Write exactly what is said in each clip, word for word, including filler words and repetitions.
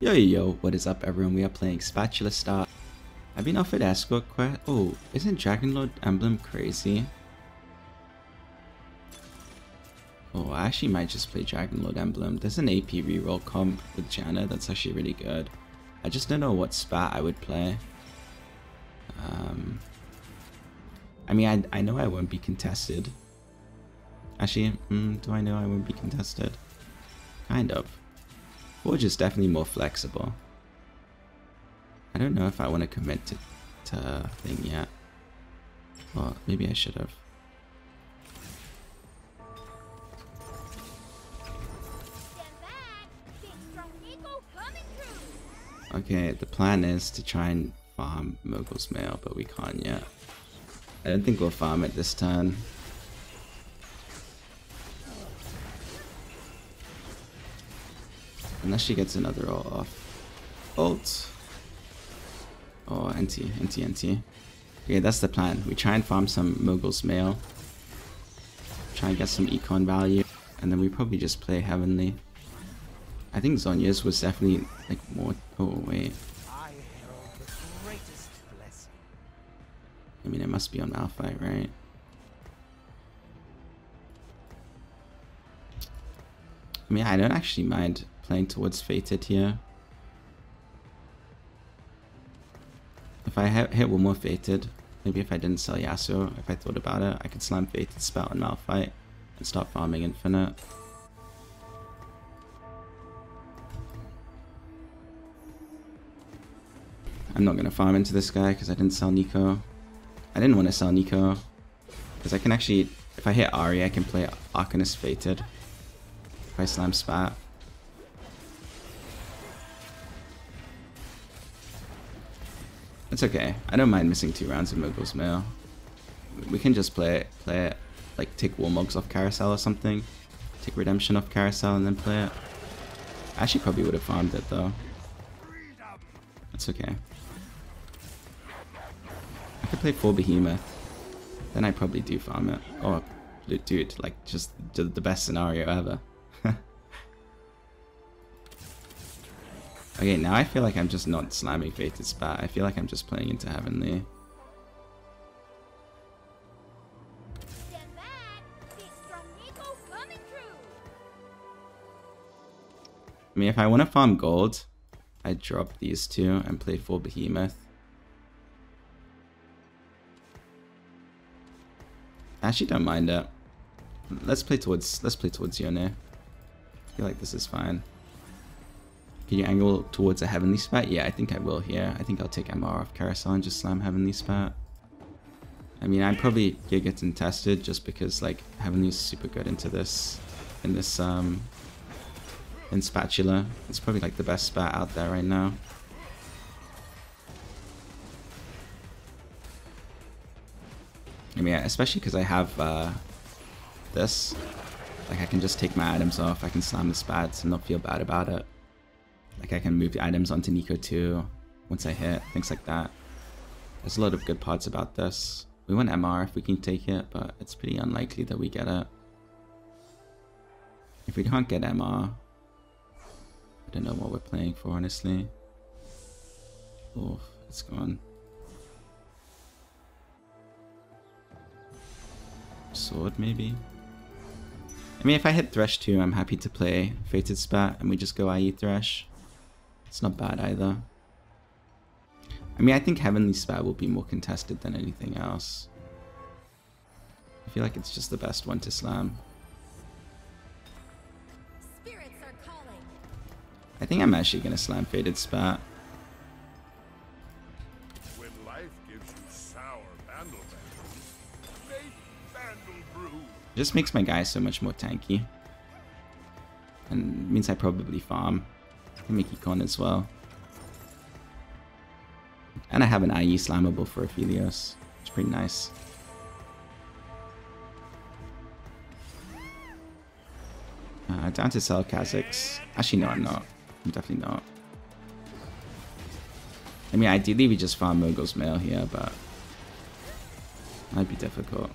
Yo yo, what is up everyone? We are playing Spatula Star. I've been offered escort quest. Oh, isn't Dragonlord Emblem crazy? Oh, I actually might just play Dragonlord Emblem. There's an A P reroll comp with Qiyana that's actually really good. I just don't know what spat I would play. Um, I mean, I, I know I won't be contested. Actually, mm, do I know I won't be contested? Kind of. Forge is definitely more flexible. I don't know if I want to commit to, to thing yet. Well, maybe I should have. Okay, the plan is to try and farm Mogul's Mail, but we can't yet. I don't think we'll farm it this turn. Unless she gets another ult off. Ult! Oh, anti, anti, anti. Okay, that's the plan. We try and farm some Mogul's Mail. Try and get some econ value. And then we probably just play Heavenly. I think Zonya's was definitely like more. Oh, wait. I mean, it must be on Malphite, right? I mean, I don't actually mind playing towards Fated here. If I hit one more Fated, maybe if I didn't sell Yasuo, if I thought about it, I could slam Fated Spell on Malphite and start farming Infinite. I'm not going to farm into this guy because I didn't sell Nico. I didn't want to sell Nico because I can actually, if I hit Ahri, I can play Arcanist Fated. If I slam Spat. It's okay. I don't mind missing two rounds of Mogul's Mail. We can just play it, play it, like take Warmogs off Carousel or something. Take Redemption off Carousel and then play it. I actually probably would have farmed it though. It's okay. I could play full Behemoth, then I probably do farm it. Oh, dude, like just the best scenario ever. Okay, now I feel like I'm just not slamming Fated Spat. I feel like I'm just playing into Heavenly. I mean, if I want to farm gold, I drop these two and play full Behemoth. I actually don't mind it. Let's play towards let's play towards Yone. I feel like this is fine. Can you angle towards a Heavenly Spat? Yeah, I think I will here. I think I'll take M R off Carousel and just slam Heavenly Spat. I mean, I'm probably gonna get contested just because like Heavenly is super good into this in this um in Spatula. It's probably like the best spat out there right now. I mean, especially because I have uh, this. Like, I can just take my items off. I can slam the spats and not feel bad about it. Like, I can move the items onto Nico too once I hit, things like that. There's a lot of good parts about this. We want M R if we can take it, but it's pretty unlikely that we get it. If we can't get M R, I don't know what we're playing for, honestly. Oh, it's gone. Sword, maybe? I mean, if I hit Thresh too, I'm happy to play Fated Spat and we just go I E Thresh. It's not bad either. I mean, I think Heavenly Spat will be more contested than anything else. I feel like it's just the best one to slam. I think I'm actually going to slam Fated Spat. When life gives you sour bandle brew, make bandle brew. It just makes my guy so much more tanky. And means I probably farm. I can make econ as well. And I have an I E slammable for Aphelios. It's pretty nice. Uh, down to sell Kha'Zix. Actually, no, I'm not. I'm definitely not. I mean, ideally we just farm Mogul's Mail here, but that'd be difficult.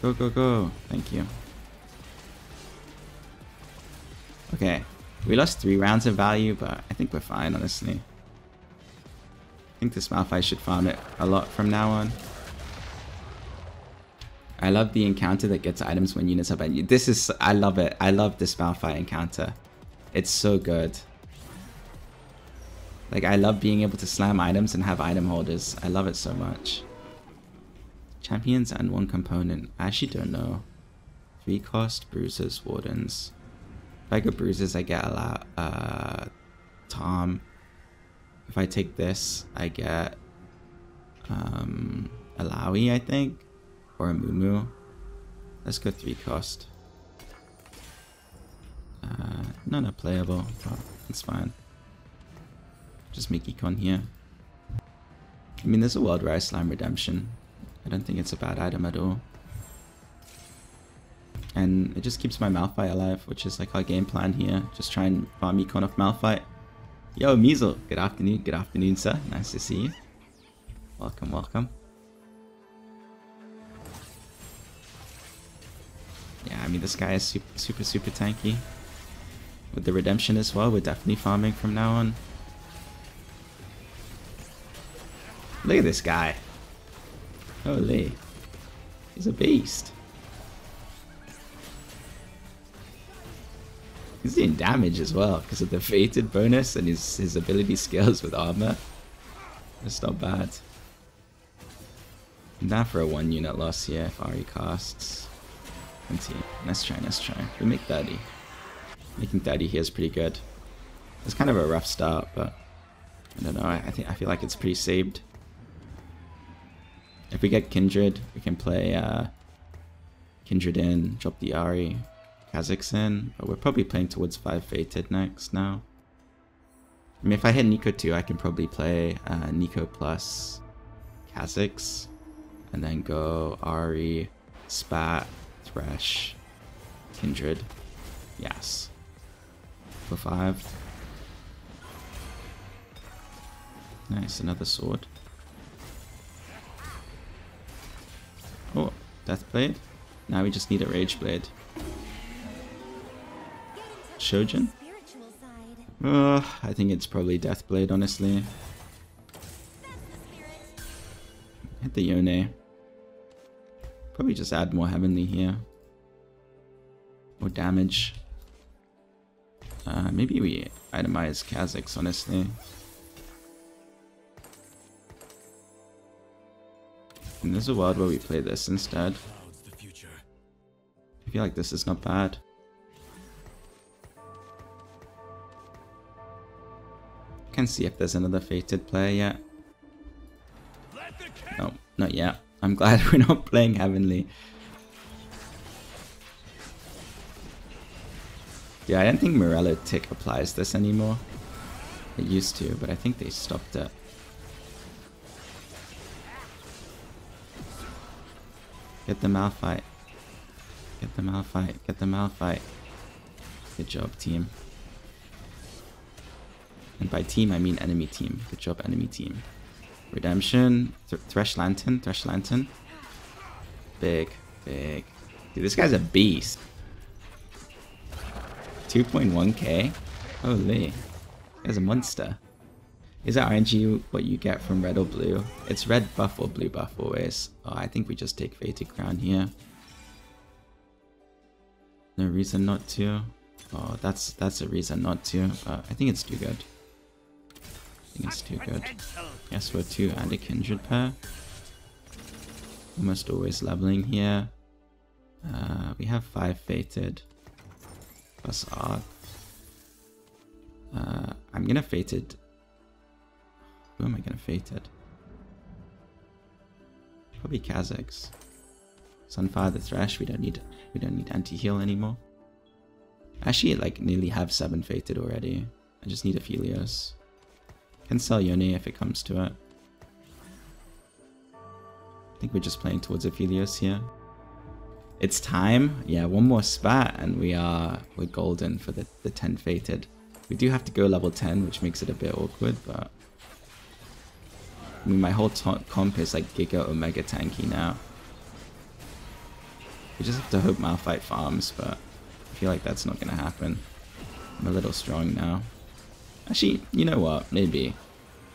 Go, go, go! Thank you. Okay, we lost three rounds of value, but I think we're fine, honestly. I think this Malphite should farm it a lot from now on. I love the encounter that gets items when units are banned. This is, I love it. I love this Malphite encounter. It's so good. Like, I love being able to slam items and have item holders. I love it so much. Champions and one component. I actually don't know. Three cost, bruisers, wardens. If I go bruisers, I get a lot. Uh, Tom. If I take this, I get um, a Alawi, I think, or a Mumu. Let's go three cost. Uh, not a playable, but it's fine. Just make Econ here. I mean, there's a world where I slam Redemption. I don't think it's a bad item at all. And it just keeps my Malphite alive, which is like our game plan here. Just try and farm Econ off Malphite. Yo, Measle! Good afternoon, good afternoon, sir. Nice to see you. Welcome, welcome. Yeah, I mean, this guy is super, super, super tanky. With the Redemption as well, we're definitely farming from now on. Look at this guy. Holy. He's a beast. He's doing damage as well because of the fated bonus and his, his ability skills with armor. That's not bad. I'm down for a one unit loss here if Ahri casts. Let's see. Let's try, let's try. We make thirty. Making thirty here is pretty good. It's kind of a rough start, but I don't know. I, I think I feel like it's pretty saved. If we get Kindred, we can play uh, Kindred in, drop the Ahri. Kha'Zix in, but we're probably playing towards five Fated next now. I mean, if I hit Nico too, I can probably play uh, Nico plus Kha'Zix, and then go Ahri, Spat, Thresh, Kindred, yes, for five. Nice, another sword. Oh, Deathblade. Now we just need a Rageblade. Shoujin? Uh, I think it's probably Deathblade, honestly. Hit the Yone. Probably just add more Heavenly here. More damage. Uh, maybe we itemize Kha'Zix, honestly. And there's a world where we play this instead. I feel like this is not bad. Can see if there's another fated player yet. No, not yet. I'm glad we're not playing Heavenly. Yeah, I don't think Morello Tick applies this anymore. It used to, but I think they stopped it. Get the Malphite. Get the Malphite. Get the Malphite. Good job, team. And by team, I mean enemy team. Good job, enemy team. Redemption. Th Thresh Lantern. Thresh Lantern. Big. Big. Dude, this guy's a beast. two point one K? Holy. He's a monster. Is that R N G what you get from red or blue? It's red buff or blue buff always. Oh, I think we just take Fated Crown here. No reason not to. Oh, that's that's a reason not to. But I think it's too good. I think it's too good. Yes, we're two and a Kindred pair. Almost always leveling here. Uh, we have five Fated. Plus Art. Uh, I'm gonna Fated. Who am I gonna Fated? Probably Kha'Zix. Sunfire the Thresh. We don't need. We don't need anti-heal anymore. Actually, like nearly have seven fated already. I just need Aphelios. Can sell Yone if it comes to it. I think we're just playing towards Aphelios here. It's time. Yeah, one more spat and we are we're golden for the, the ten fated. We do have to go level ten, which makes it a bit awkward, but I mean my whole comp is like Giga Omega tanky now. We just have to hope Malphite farms, but I feel like that's not gonna happen. I'm a little strong now. Actually, you know what? Maybe.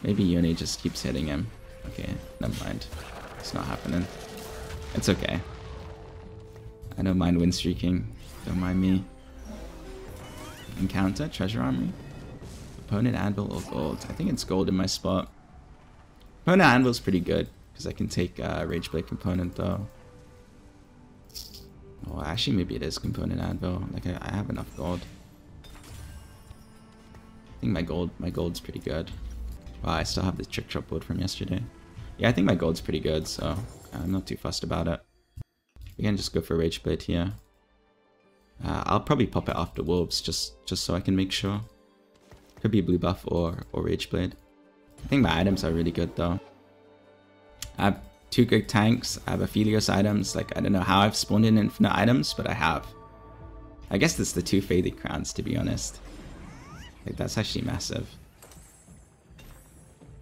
Maybe Yone just keeps hitting him. Okay, never mind. It's not happening. It's okay. I don't mind win streaking. Don't mind me. Encounter, treasure armory. Opponent anvil or gold? I think it's gold in my spot. Opponent anvil's pretty good, because I can take uh, Rageblade component though. Oh, actually maybe it is component anvil. Like I, I have enough gold. I think my gold, my gold's pretty good. Wow, I still have the trick shot board from yesterday. Yeah, I think my gold's pretty good, so I'm not too fussed about it. We can just go for Rageblade here. Uh, I'll probably pop it after Wolves, just just so I can make sure. Could be Blue Buff or, or Rageblade. I think my items are really good though. I have two good tanks, I have Aphelios items, like I don't know how I've spawned in infinite items, but I have. I guess it's the two Faded Crowns, to be honest. Like that's actually massive.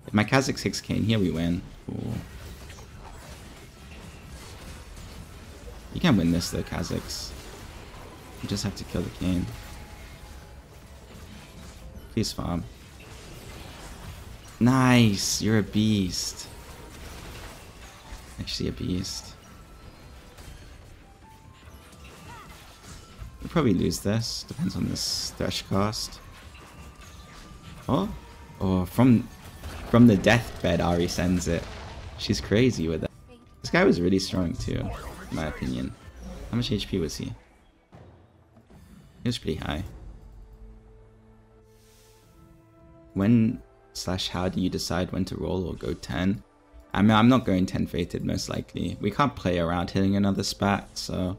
If my Kha'Zix hits Kayn here, we win. Ooh. You can win this though, Kha'Zix. You just have to kill the Kayn. Please farm. Nice! You're a beast. Actually a beast. We'll probably lose this. Depends on this Thresh cast. Oh? Oh, from from the deathbed Ahri sends it. She's crazy with it. This guy was really strong too, in my opinion. How much H P was he? He was pretty high. When slash how do you decide when to roll or go ten? I mean, I'm not going ten fated most likely. We can't play around hitting another spat, so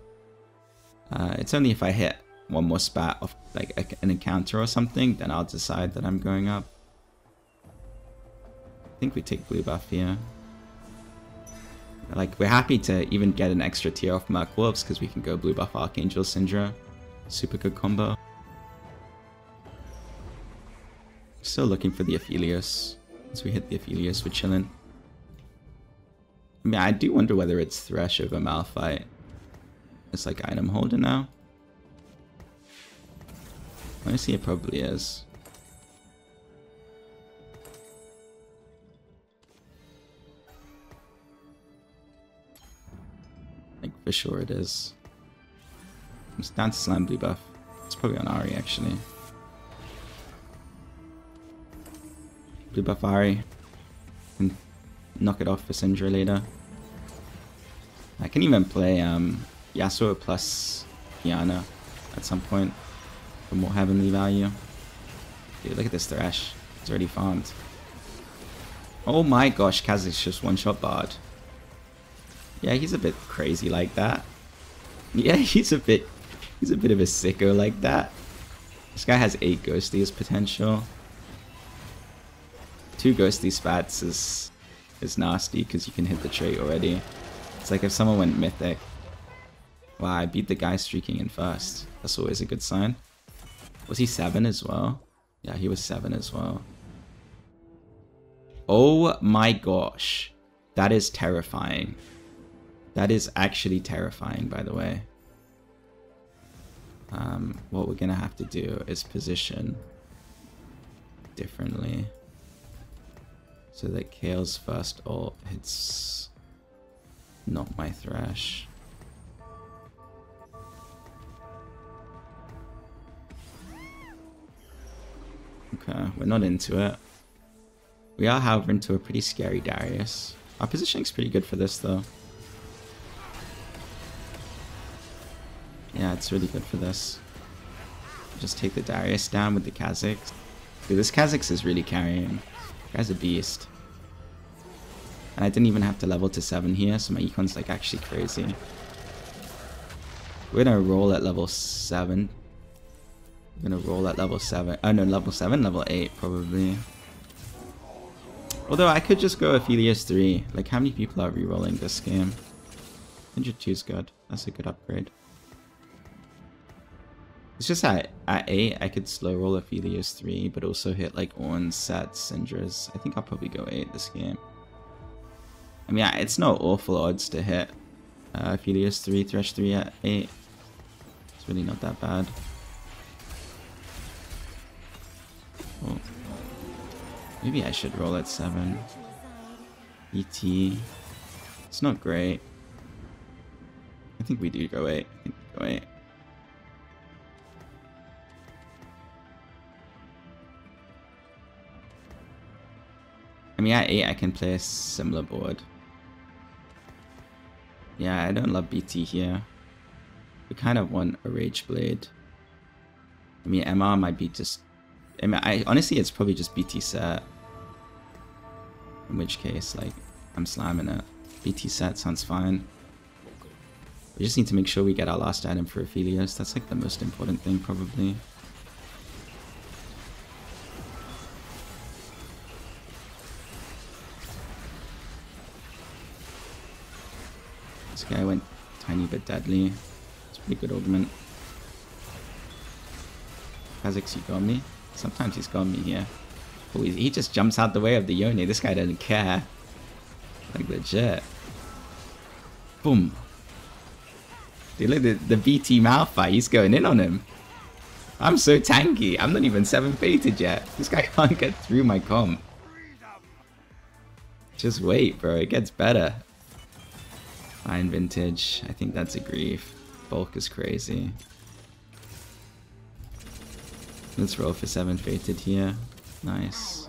uh, it's only if I hit one more spat off like a, an encounter or something, then I'll decide that I'm going up. I think we take Blue Buff here. Like we're happy to even get an extra tier off Merc Wolves because we can go Blue Buff Archangel Syndra. Super good combo. Still looking for the Aphelios. Once we hit the Aphelios, we're chilling. I mean, I do wonder whether it's Thresh over Malphite. It's like item holder now. Honestly, it probably is. Like, for sure it is. I'm down to slam Blue Buff. It's probably on Ahri, actually. Blue Buff Ahri. And knock it off for Syndra later. I can even play um, Yasuo plus Qiyana at some point for more heavenly value. Dude, look at this Thresh. It's already farmed. Oh my gosh, Kha'Zix just one-shot barred. Yeah, he's a bit crazy like that. Yeah, he's a bit... He's a bit of a sicko like that. This guy has eight Ghostly as potential. Two Ghostly spats is is nasty because you can hit the trait already. It's like if someone went mythic. Wow, I beat the guy streaking in first. That's always a good sign. Was he seven as well? Yeah, he was seven as well. Oh my gosh. That is terrifying. That is actually terrifying, by the way. Um, what we're gonna have to do is position differently. So that Kayle's first ult hits not my Thresh. Okay, we're not into it. We are, however, into a pretty scary Darius. Our positioning's pretty good for this, though. Yeah, it's really good for this. Just take the Darius down with the Kha'Zix. Dude, this Kha'Zix is really carrying. Guy's a beast. And I didn't even have to level to seven here, so my econ's like actually crazy. We're gonna roll at level seven. We're gonna roll at level seven. Oh no, level seven, level eight probably. Although I could just go Aphelios three. Like how many people are re-rolling this game? one oh two is good. That's a good upgrade. It's just at, at eight, I could slow roll Aphelios three, but also hit like Orn, Sets, Syndra's. I think I'll probably go eight this game. I mean, it's not awful odds to hit uh, Aphelios three, Thresh three at eight. It's really not that bad. Maybe I should roll at seven. E T. It's not great. I think we do go eight. I think we go eight. I mean, at eight, I can play a similar board. Yeah, I don't love B T here. We kind of want a Rageblade. I mean, M R might be just... I mean, I, honestly, it's probably just B T set. In which case, like, I'm slamming it. B T set sounds fine. We just need to make sure we get our last item for Aphelios. That's, like, the most important thing, probably. This guy went tiny but deadly. It's a pretty good augment. Kha'Zix, you got me? Sometimes he's got me here. Oh, he just jumps out the way of the Yone. This guy doesn't care. Like, legit. Boom. Dude, look at the, the B T Malphite. He's going in on him. I'm so tanky. I'm not even seven fated yet. This guy can't get through my comp. Just wait, bro. It gets better. Iron Vintage. I think that's a grief. Bulk is crazy. Let's roll for seven fated here. Nice.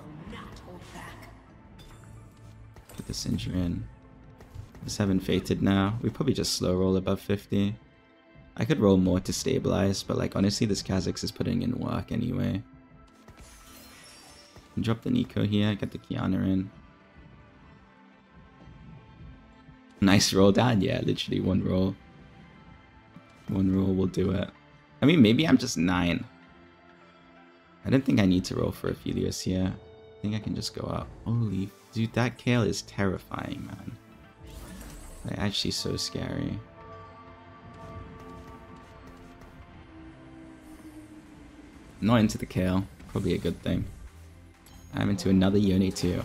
Put the Syndra in. seven fated now. We probably just slow roll above fifty. I could roll more to stabilize, but like honestly this Kha'Zix is putting in work anyway. Drop the Nico here, get the Qiyana in. Nice roll down, yeah, literally one roll. One roll will do it. I mean, maybe I'm just nine. I don't think I need to roll for Aphelios here. I think I can just go up. Holy... Dude, that Kayle is terrifying, man. Like, actually so scary. Not into the Kayle. Probably a good thing. I'm into another Yone too.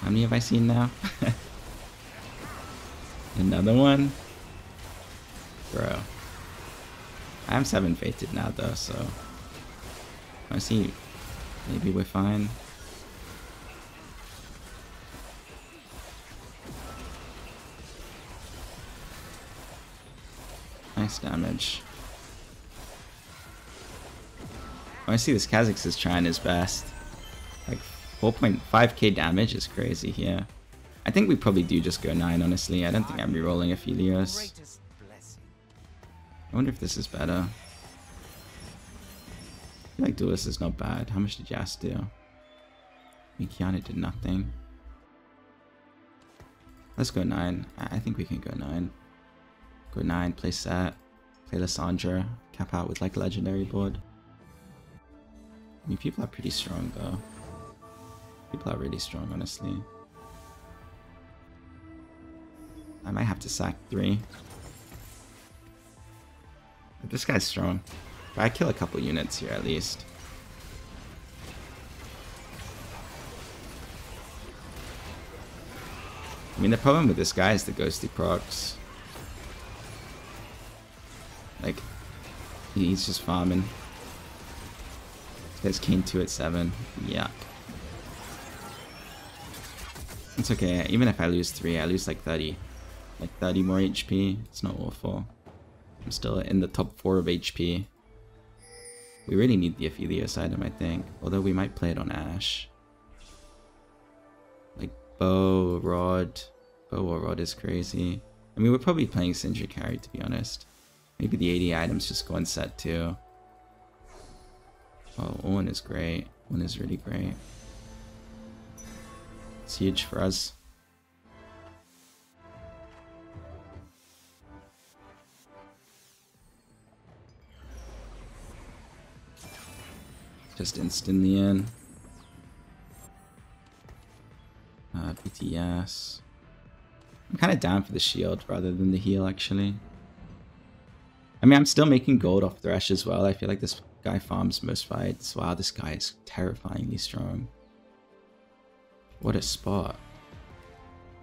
How many have I seen now? Another one? Bro. I'm seven fated now though, so... I see. Maybe we're fine. Nice damage. Oh, I see this Kha'Zix is trying his best. Like four point five K damage is crazy here. I think we probably do just go nine, honestly. I don't think I'm re-rolling Aphelios. I wonder if this is better. I feel like Duelist is not bad. How much did Yas do? I mean, Qiyana did nothing. Let's go nine. I think we can go nine. Go nine, play set, play Lissandra, cap out with like a legendary board. I mean, people are pretty strong though. People are really strong, honestly. I might have to sack three. But this guy's strong. I kill a couple units here at least. I mean, the problem with this guy is the ghostly procs. Like, he's just farming. There's Kayn two at seven. Yuck. It's okay. Even if I lose three, I lose like thirty. Like thirty more H P. It's not awful. I'm still in the top four of H P. We really need the Aphelios item, I think. Although we might play it on Ash. Like, Bow, Rod. Bow or Rod is crazy. I mean, we're probably playing Syndra carry, to be honest. Maybe the eighty items just go on set too. Oh, Orn is great. Orn is really great. It's huge for us. Just instantly in. Uh, B T S. I'm kind of down for the shield rather than the heal, actually. I mean, I'm still making gold off Thresh as well. I feel like this guy farms most fights. Wow, this guy is terrifyingly strong. What a spot.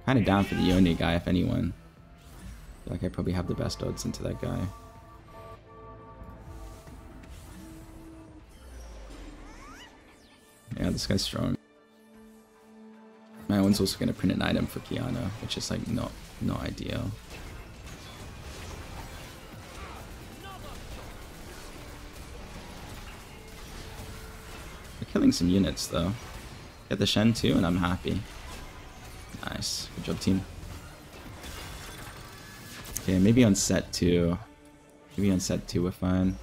Kind of down for the Yone guy, if anyone. I feel like I probably have the best odds into that guy. Yeah, this guy's strong. Orn's also going to print an item for Qiyana, which is like not not ideal. We're killing some units though. Get the Shen too, and I'm happy. Nice, good job, team. Okay, maybe on set two. Maybe on set two we're fine.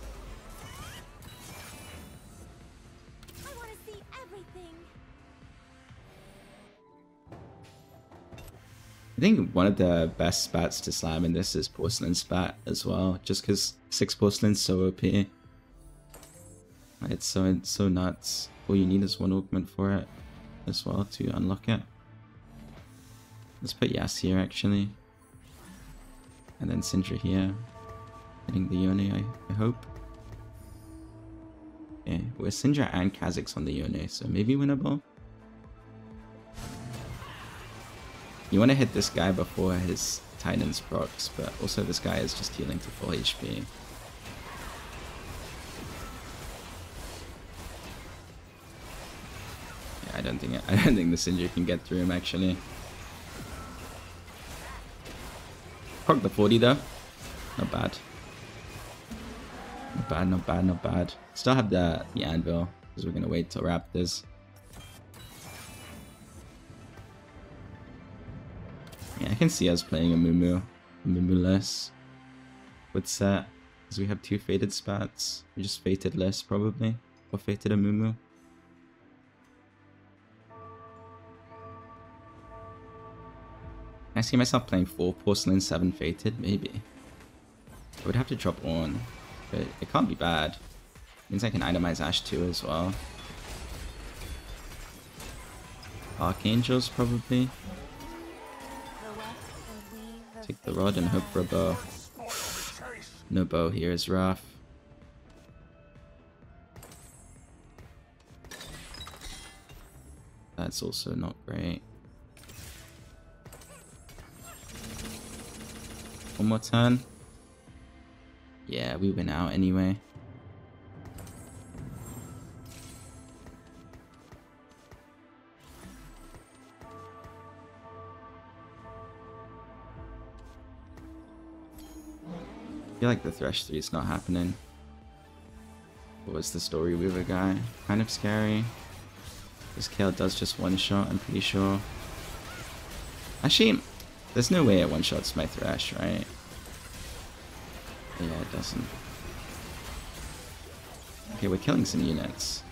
I think one of the best spats to slam in this is Porcelain Spat as well, just because six Porcelain's so O P. It's so it's so nuts. All you need is one augment for it as well to unlock it. Let's put Yas here actually, and then Syndra here, hitting the Yone, I, I hope. Yeah, we're Syndra and Kha'Zix on the Yone, so maybe winnable. You want to hit this guy before his Titan's procs, but also this guy is just healing to full H P. Yeah, I don't think I don't think the Syndra can get through him actually. Proc the forty though, not bad. Not bad, not bad, not bad. Still have the the anvil because we're gonna wait till Raptors. Yeah, I can see us playing a Mumu, Mumu-less with set, because we have two Fated Spats. We just Fated less probably, or Fated a Mumu. I see myself playing four Porcelain, seven Fated, maybe. I would have to drop Orn, but it can't be bad. It means I can itemize Ash too as well. Archangels probably. Take the rod and hope for a bow. No bow here is rough. That's also not great. One more turn. Yeah, we win out anyway. I feel like the Thresh three is not happening. What was the Story Weaver guy? Kind of scary. This Kayle does just one shot, I'm pretty sure. Actually, there's no way it one shots my Thresh, right? Yeah, it doesn't. Okay, we're killing some units.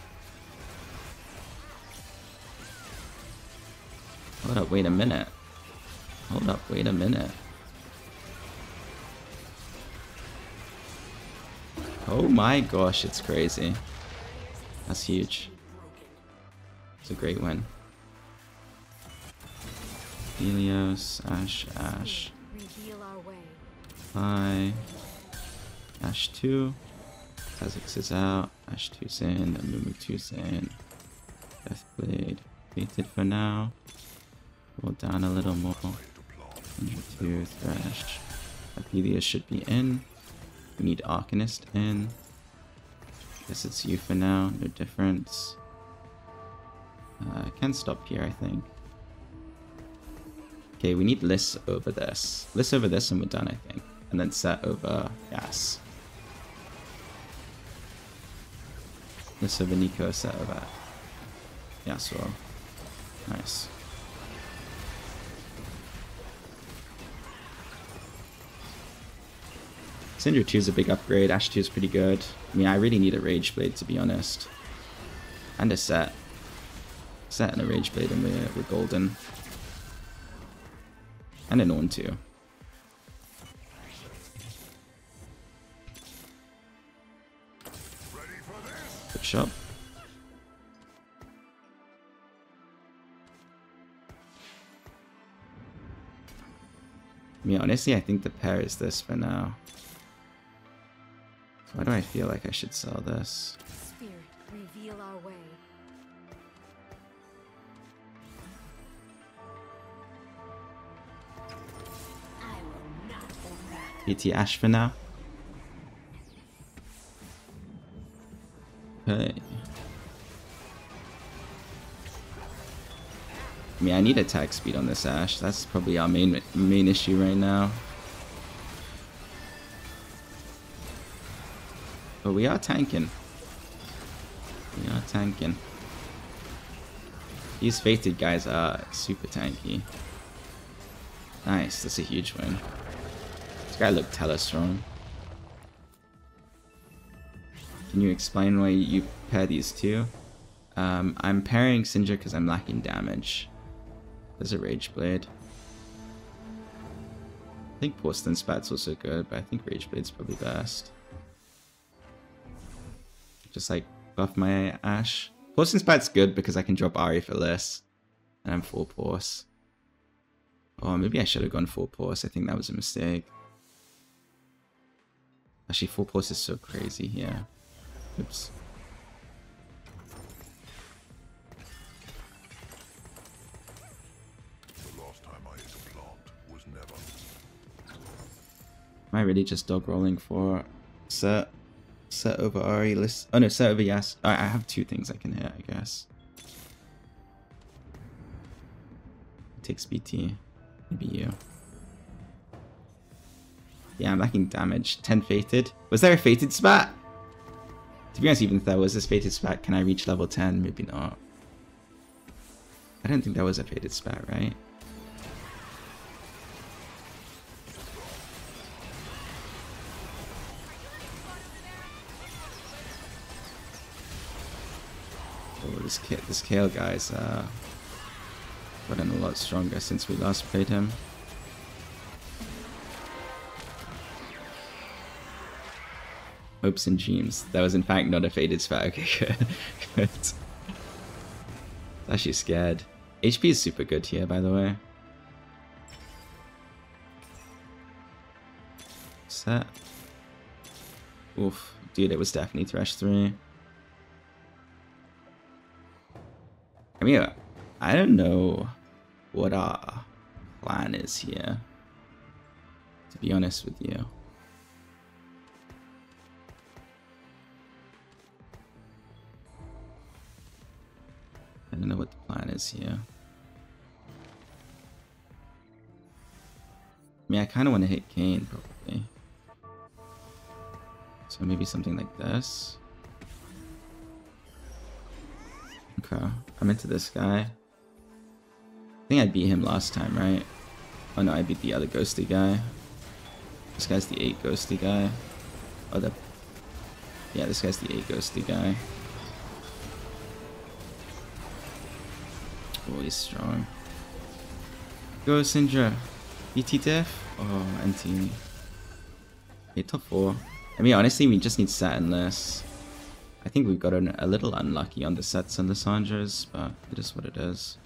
Hold up, wait a minute. Hold up, wait a minute. Oh my gosh, it's crazy. That's huge. It's a great win. Aphelios, Ash, Ash. Hi. Ash two. Kha'Zix is out. Ash two's in. Amumu two's in. Deathblade. Fated for now. Roll down a little more. one oh two, Thresh. Aphelios should be in. We need Arcanist in. Guess it's you for now, no difference. Uh, I can stop here, I think. Okay, we need Liss over this. Liss over this and we're done, I think. And then set over Gas. Liss over Nico, set over Yasuo. Nice. Syndra two is a big upgrade, Ash two is pretty good. I mean, I really need a Rageblade to be honest. And a set. Set and a Rageblade and we're, we're golden. And an Orn too. Good shot. I mean, honestly, I think the pair is this for now. Why do I feel like I should sell this? Spirit, reveal our way. I will not P T Ash for now. Okay. I mean, I need attack speed on this Ash. That's probably our main main issue right now. But we are tanking. We are tanking. These fated guys are super tanky. Nice, that's a huge win. This guy looked hella strong. Can you explain why you pair these two? Um, I'm pairing Syndra because I'm lacking damage. There's a Rageblade. I think Porcelain Spat's also good, but I think Rageblade's probably best. Just like buff my Ash. Porcelain Spat's good because I can drop Ahri for less. And I'm full Porce. Oh, maybe I should have gone full Porce. I think that was a mistake. Actually, full Porce is so crazy here. Oops. The last time I ate a plant was never. Am I really just dog rolling for Set? Set over Ahri list? Oh no, Set over Yasuo. I have two things I can hit, I guess. It takes B T. Maybe you. Yeah, I'm lacking damage. ten fated. Was there a fated spat? To be honest, even if there was a fated spat, can I reach level ten? Maybe not. I don't think there was a fated spat, right? Oh, this Kayle, this Kayle guy's uh, gotten a lot stronger since we last played him. Hopes and dreams. That was in fact not a faded spat. Okay, good. Actually scared. H P is super good here, by the way. Set. Oof. Dude, it was definitely Thresh three. I mean, I don't know what our plan is here, to be honest with you. I don't know what the plan is here. I mean, I kind of want to hit Kayn, probably. So maybe something like this. Okay, I'm into this guy. I think I beat him last time, right? Oh no, I beat the other Ghostly guy. This guy's the eight Ghostly guy. Oh, the... Yeah, this guy's the eight Ghostly guy. Oh, he's strong. Go, Syndra. E T death? Oh, anti. Okay, top four. I mean, honestly, we just need Set and this. I think we've gotten a little unlucky on the Sets and the Syndras, but it is what it is.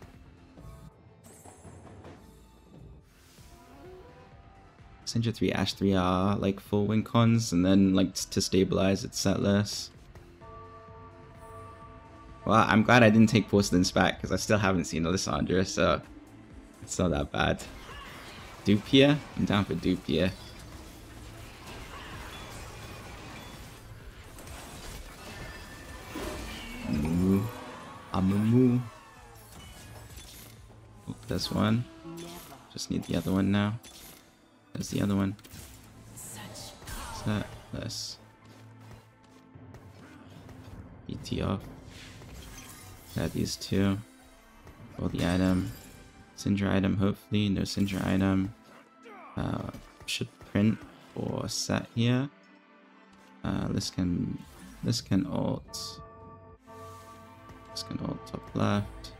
Syndra three, Ash three are like full win cons, and then like to stabilize it's Setless. Well, I'm glad I didn't take Porcelain's back because I still haven't seen Alessandra, so it's not that bad. Dupe here? I'm down for dupe here. Amumu. Amumu. Oh, there's one. Just need the other one now. There's the other one. What's that? This. E T off. Add these two. Roll the item. Syndra item, hopefully. No Syndra item. Uh, should print or Set here. Uh, this can... This can alt. This can alt top left.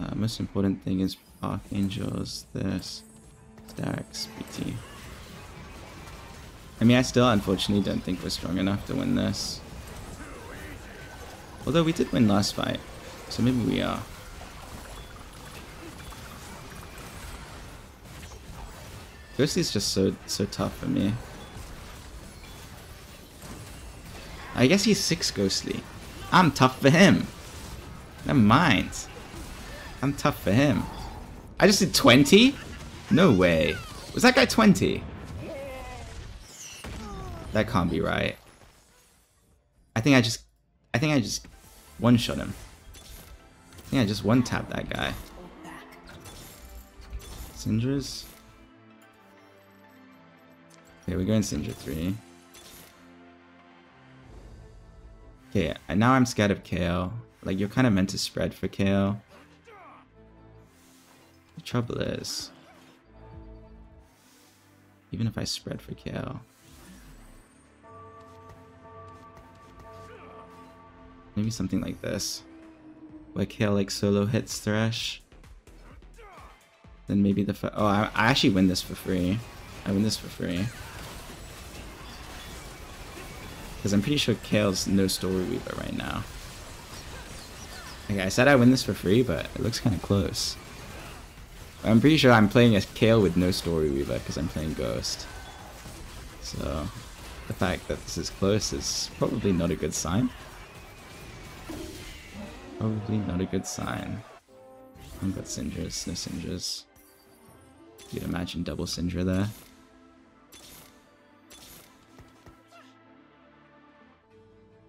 Uh, most important thing is Archangels. This. Stacks. B T. I mean, I still unfortunately don't think we're strong enough to win this. Although we did win last fight, so maybe we are. Ghostly's just so so tough for me. I guess he's six Ghostly. I'm tough for him. Never mind. I'm tough for him. I just did twenty? No way. Was that guy twenty? That can't be right. I think I just I think I just one shot him. Yeah, just one tap that guy. Syndra's. Okay, we're going Syndra three. Okay, and now I'm scared of Kayle. Like, you're kind of meant to spread for Kayle. The trouble is, even if I spread for Kayle, maybe something like this, where Kayle like solo hits Thresh, then maybe the f- oh, I, I actually win this for free. I win this for free. Because I'm pretty sure Kayle's no Story Weaver right now. Okay, I said I win this for free, but it looks kind of close. I'm pretty sure I'm playing as Kayle with no Story Weaver because I'm playing Ghost. So, the fact that this is close is probably not a good sign. Probably not a good sign. I've got Syndra's, no Syndra's. You'd imagine double Syndra there.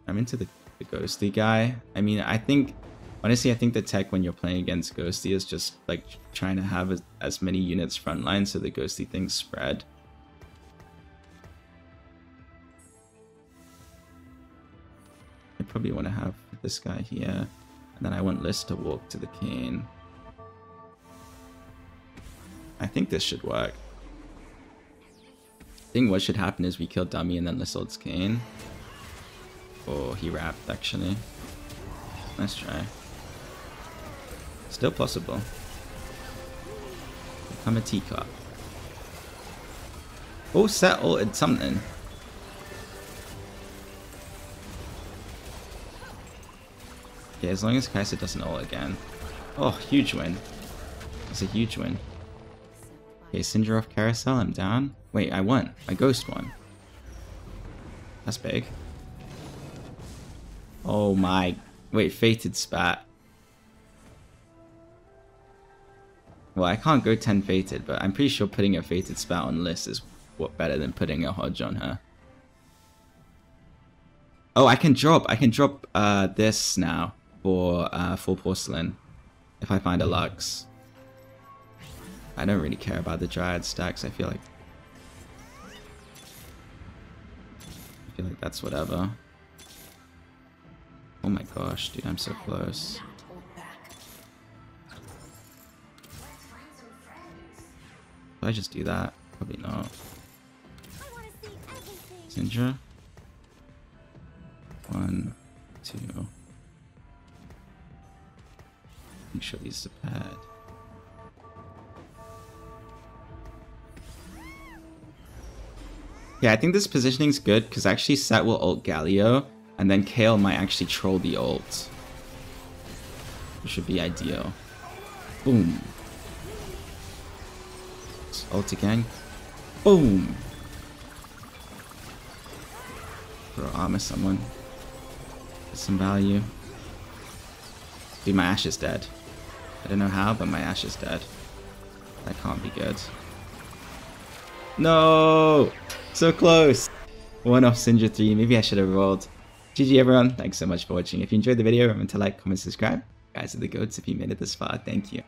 I'm into the, the Ghostly guy. I mean, I think, honestly, I think the tech when you're playing against Ghostly is just like trying to have as, as many units frontline so the Ghostly things spread. I probably want to have this guy here, and then I want List to walk to the Kayn. I think this should work. I think what should happen is we kill Dummy and then List holds Kayn. Oh, he wrapped actually. Nice try. Still possible. Become a teacup. Oh, Set ulted something. Okay, as long as Kai'Sa doesn't ult again. Oh, huge win. It's a huge win. Okay, Syndra off Carousel, I'm down. Wait, I won. My Ghost won. That's big. Oh my... Wait, Fated Spat. Well, I can't go ten Fated, but I'm pretty sure putting a Fated Spat on List is what better than putting a Hodge on her. Oh, I can drop, I can drop uh, this now for, uh, for Porcelain if I find a Lux. I don't really care about the Dryad stacks, I feel like... I feel like that's whatever. Oh my gosh, dude, I'm so close. Did I just do that? Probably not. Syndra? One, two. Make sure these are paired. Yeah, I think this positioning's good because actually Set will ult Galio, and then Kayle might actually troll the ult. Which should be ideal. Boom. Let's ult again. Boom. Throw armor someone. Get some value. Dude, my Ash is dead. I don't know how, but my Ash is dead. That can't be good. No! So close! One off Syndra three, maybe I should have rolled. G G everyone, thanks so much for watching. If you enjoyed the video, remember to like, comment, subscribe. Guys are the goats if you made it this far, thank you.